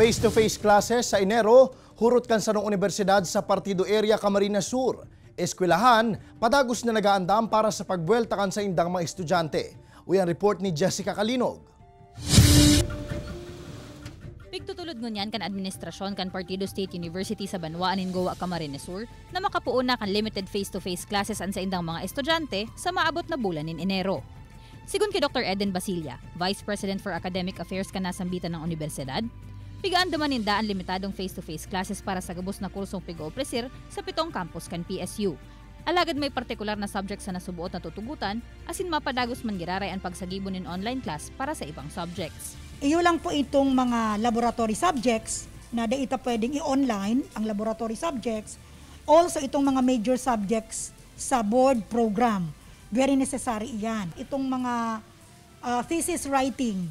Face-to-face classes sa Enero, hurot kansanong universidad sa Partido Area Camarines Sur. Eskwelahan, padagos na nagaandam para sa pagbuelta kan sa indang mga estudyante. Uyan report ni Jessica Kalinog. Pigtutulod ngunyan kan administrasyon kan Partido State University sa Banwaan in Goa, Camarines Sur na makapuon na kan limited face-to-face classes an sa indang mga estudyante sa maabot na bulan in Enero. Sigun kay Dr. Eden Basilia, Vice President for Academic Affairs kan nasambitan ng universidad, pigaandaman ninda ang limitadong face-to-face classes para sa gabos na kursong pigo-opresir sa 7 campus kan PSU. Alagad may partikular na subject sa nasubuot na tutugutan, asin mapadagos man giraray ang pagsagibon in online class para sa ibang subjects. Iyo lang po itong mga laboratory subjects na daita pwedeng i-online ang laboratory subjects. Also itong mga major subjects sa board program. Very necessary iyan. Itong mga thesis writing,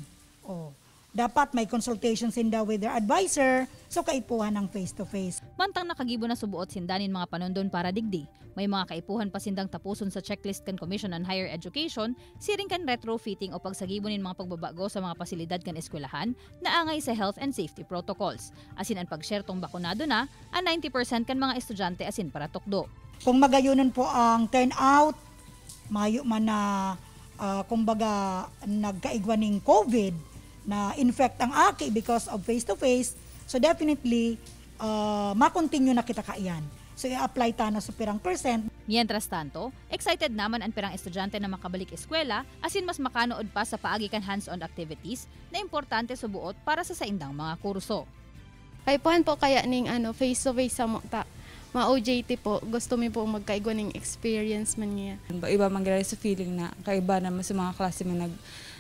dapat may consultation sinda with their advisor, so kaipuhan ng face-to-face. Mantang nakagibon na subuot sindanin mga panondon para digdi, may mga kaipuhan pa sindang tapuson sa checklist kan Commission on Higher Education, siring kan retrofitting o pagsagibonin mga pagbabago sa mga pasilidad kan eskwelahan na angay sa health and safety protocols. Asin ang pag-share tong bakunado na, ang 90% kan mga estudyante asin para tukdo. Kung magayunan po ang turnout, mayo man na kumbaga nagkaigwaning COVID na infect ang aki because of face-to-face, so definitely makontinue na kita kaiyan. So i-apply ta na sa pirang percent. Mientras tanto, excited naman ang pirang estudyante na makabalik eskwela asin mas makanood pa sa paagikan hands-on activities na importante subuot para sa saindang mga kurso. Kaipuhan po kaya ning face-to-face sa mukta. Ma-OJT po, gusto mi po magkaigo ng experience man niya. Iba man sa feeling na kaiba naman sa mga klase man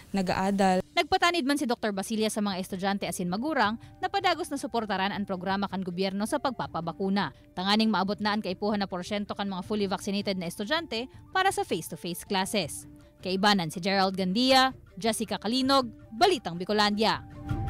nag-aadal. Nagpatanid man si Dr. Basilia sa mga estudyante asin magurang na padagos na suportaran ang programa kan gobyerno sa pagpapabakuna. Tanganing maabot na ang kaipuhan na porsyento kan mga fully vaccinated na estudyante para sa face-to-face classes. Kaibanan si Gerald Gandia, Jessica Kalinog, Balitang Bicolandia.